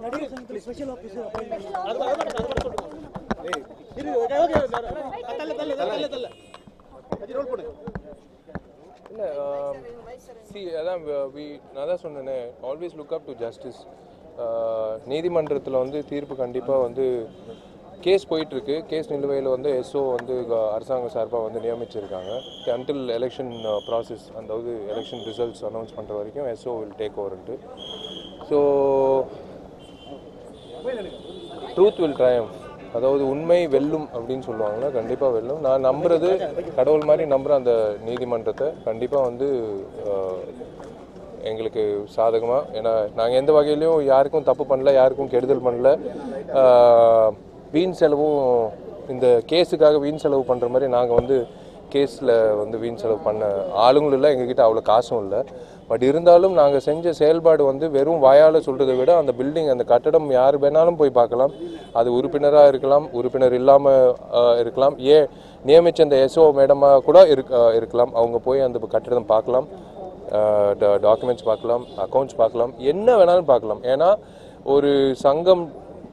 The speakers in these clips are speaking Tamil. See, I always look up to justice. Needimandrathala theerpu kandipa case poyitirukku case niluvayila SO arsanga sarpa niyamichirukanga until election process and election results announce pandra varaikum SO will take over into. So truth will triumph adavudhu unmai vellum appdin solluvaanga kandipa vellum na nambrathu kadavul mari nambra and needimandratha kandipa எங்களுக்கு சாதகமா ஏனா நாங்க எந்த வகையிலயும் யாருக்கும் தப்பு பண்ணல யாருக்கும் கெடுதல் பண்ணல வீண் செலவும் இந்த கேஸுக்காக வீண் செலவு பண்ற மாதிரி நாங்க கேஸ்ல வீண் செலவு பண்ண ஆளுங்களும் இல்ல எங்ககிட்ட அவ்வளவு காசும் இல்ல பட் இருந்தாலும் நாங்க செஞ்ச செயல்பாடு வெறும் வாயால சொல்றதை விட அந்த பில்டிங் அந்த கட்டடம் யார் வேணாலும் போய் பார்க்கலாம் அது உறுப்பினரா இருக்கலாம் உறுப்பினர் இல்லாம இருக்கலாம் ஏ நியமிச்ச அந்த எஸ்ஓ மேடமா கூட இருக்கலாம் அவங்க போய் அந்த கட்டடம் பார்க்கலாம் The documents பார்க்கலாம் accounts பார்க்கலாம் என்ன வேணாலும் பார்க்கலாம் ஏனா ஒரு சங்கம்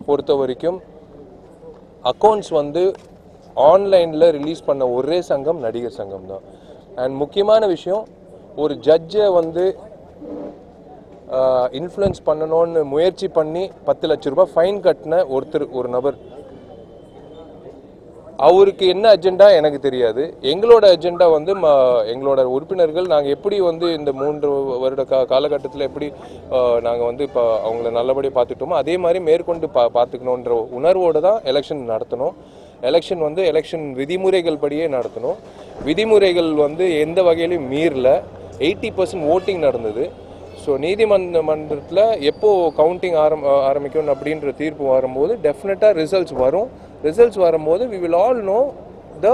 பொறுத்தவரைக்கும் accounts ஆன்லைன்ல ரிலீஸ் பண்ண ஒரே சங்கம் நடிகர் சங்கம்தான் and முக்கியமான விஷயம் ஒரு ஜட்ஜ் இன்ஃப்ளூயன்ஸ் பண்ணனும்னு முயற்சி பண்ணி 10 லட்சம் ரூபாய் ஃபைன் கட்டன ஒரு நபர் அவருக்கு என்ன அஜெண்டா எனக்கு தெரியாது எங்களோட அஜெண்டா எங்களோட உறுப்பினர்கள் நாங்க எப்படி இந்த 3 வருட கால கட்டத்துல எப்படி நாங்க அவங்களை நல்லபடியா பாத்துட்டோமோ அதே மாதிரி மேற்கொண்டு பாத்துக்கணும்ன்ற உணர்வோட தான் எலெக்ஷன் நடத்தணும் எலெக்ஷன் எலெக்ஷன் விதிமுறைகள் படியே நடத்தணும் விதிமுறைகள் எந்த வகையிலும் மீறல 80% voting நடந்தது So, நீதிமன்றத்துல எப்போ கவுண்டிங் ஆரம்பிக்கணும் அப்படிங்கற தீர்ப்பு வரும்போது டெஃபினட்டா ரிசல்ட்ஸ் வரும் ரிசல்ட்ஸ் வரும்போது we will all know the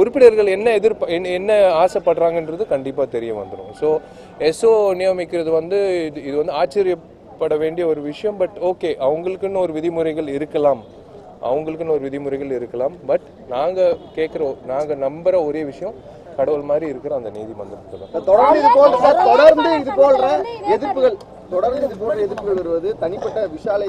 உறுப்பினர்கள் என்ன ஆசைப்படுறாங்கன்றது கண்டிப்பா தெரிய வந்துரும் சோ எஸ்ஓ நியமிக்கிறது இது ஆச்சரியப்பட வேண்டிய ஒரு விஷயம் பட் ஓகே அவங்களுக்குன்னு ஒரு விதிமுறைகள் இருக்கலாம் அவங்களுக்குன்னு ஒரு விதிமுறைகள் இருக்கலாம் பட் நாங்க நம்பற ஒரே விஷயம் கடவுள் மாதிரி இருக்கிற அந்த நீதிமன்றத்துல தொடர்ந்து இது போன்ற எதிர்ப்புகள் வருவது தனிப்பட்ட விஷாலை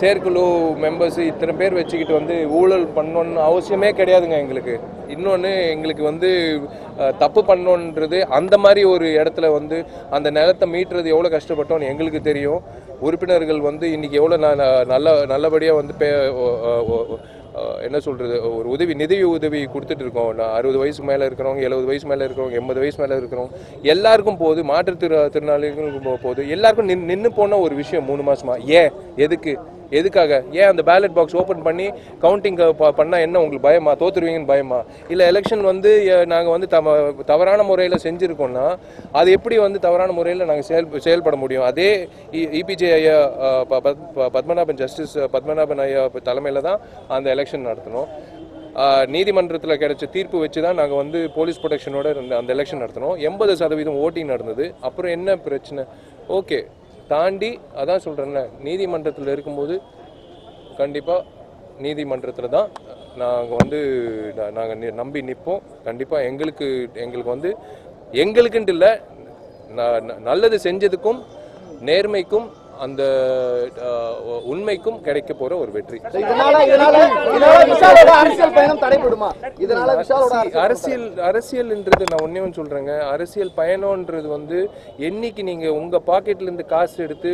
சேர்க்குழு மெம்பர்ஸ் இத்தனை பேர் வெச்சிக்கிட்டு ஊழல் பண்ணணும்னு அவசியமே கிடையாதுங்க எங்களுக்கு இன்னொன்னு எங்களுக்கு தப்பு பண்ணணும்ன்றது அந்த மாதிரி ஒரு இடத்துல அந்த நிலத்தை மீட்றது எவ்வளவு கஷ்டப்பட்டோம்னு எங்களுக்கு தெரியும் உறுப்பினர்கள் இன்னைக்கு எவ்வளவு நல்லபடியா என்ன சொல்றது ஒரு நிதி உதவி கொடுத்துட்டு இருக்கோம் 60 வயசு மேல இருக்கறவங்க 70 வயசு மேல இருக்கறவங்க 80 வயசு மேல இருக்கறவங்க எல்லாருக்கும் போது மாற்றுத்திறனாளிகளுக்கு போது எல்லாருக்கும் நின்னு போன ஒரு விஷயம் 3 மாசமா ஏன் எதுக்காக ஏன் அந்த ballot box ஓபன் பண்ணி கவுண்டிங் பண்ணா என்ன உங்களுக்கு பயமா தோத்துருவீங்கன்னு பயமா இல்ல எலெக்ஷன் நாங்க தவறான முறையில செஞ்சிருக்கோம்னா அது எப்படி தவறான முறையில நாங்க செயல்பட முடியும் அதே இபிஜே ஐயா பத்மநாபன் ஜஸ்டிஸ் பத்மநாபன் ஐயா தலைமையில தான் அந்த எலெக்ஷன் நடத்துனோம் நீதிமன்றத்துல கிடைச்ச தீர்ப்பு வச்சு தான் நாங்க போலீஸ் ப்ரொடெக்ஷனோட அந்த எலெக்ஷன் நடத்துனோம் 80% voting நடந்தது அப்புறம் என்ன பிரச்சனை ஓகே தாண்டி அதான் சொல்றேன்ல நீதிமன்றத்துல இருக்கும்போது கண்டிப்பா நீதிமன்றத்துல தான் நாங்க நம்பி நிப்போம் கண்டிப்பா எங்களுக்கு எங்களுக்குன்னு இல்ல நல்லது செஞ்சதுக்கும் நேர்மைக்கும் அந்த உண்மைக்கும் கிடைக்க போற ஒரு வெற்றி அரசியல்ன்றது நான் ஒண்ணேவும் சொல்றேங்க அரசியல் பயணம்ன்றது என்னைக்கு நீங்க உங்க பாக்கெட்ல இருந்து காசு எடுத்து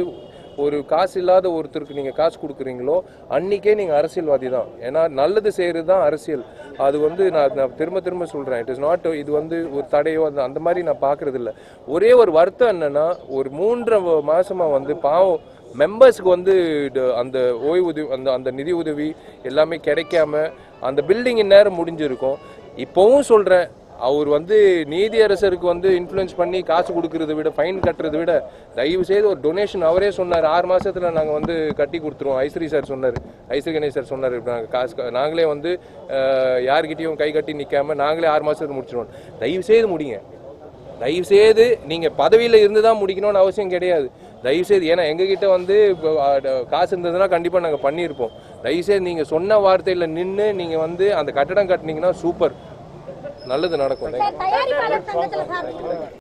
ஒரு காசு இல்லாத ஒருத்தருக்கு நீங்க காசு கொடுக்குறீங்களோ அன்னைக்கே நீங்க அரசியல்வாதி தான் ஏனா நல்லது செய்யறது தான் அரசியல் அது நான் திரும்ப சொல்றேன் இட் இஸ் நாட் இது ஒரு தடையோ அந்த மாதிரி நான் பார்க்கிறது இல்ல ஒரே ஒரு வருத்தம் என்னன்னா ஒரு 3 மாசமா பாவம் மெம்பர்ஸ்க்கு அந்த ஓய்வூதியம் அந்த நிதி உதவி எல்லாமே கிடைக்காம அந்த பில்டிங் நேரம் முடிஞ்சிருக்கும் இப்பவும் சொல்றேன் அவர் வந்து நீதியரசருக்கு வந்து இன்ஃப்ளூயன்ஸ் பண்ணி காசு கொடுக்கறதை விட ஃபைன் கட்டுறதை விட தயவு செய்து ஒரு டொனேஷன் அவரே சொன்னார் 6 மாதத்தில் நாங்கள் வந்து கட்டி கொடுத்துருவோம். ஐஸ்ரீ சார் சொன்னார், ஐஸ்ரீ கணேஷ் சார் சொன்னார், நாங்கள் காசு நாங்களே வந்து யார்கிட்டையும் கை கட்டி நிற்காமல் நாங்களே 6 மாதத்துக்கு முடிச்சிடுவோம். தயவு செய்து முடிங்க, தயவுசெய்து. நீங்கள் பதவியில் இருந்து தான் முடிக்கணும்னு அவசியம் கிடையாது. தயவுசெய்து, ஏன்னா எங்ககிட்ட வந்து காசு இருந்ததுன்னா கண்டிப்பாக நாங்கள் பண்ணியிருப்போம். தயவுசெய்து நீங்கள் சொன்ன வார்த்தையில் நின்று நீங்கள் வந்து அந்த கட்டடம் கட்டினீங்கன்னா சூப்பர், நல்லது நடக்கும்.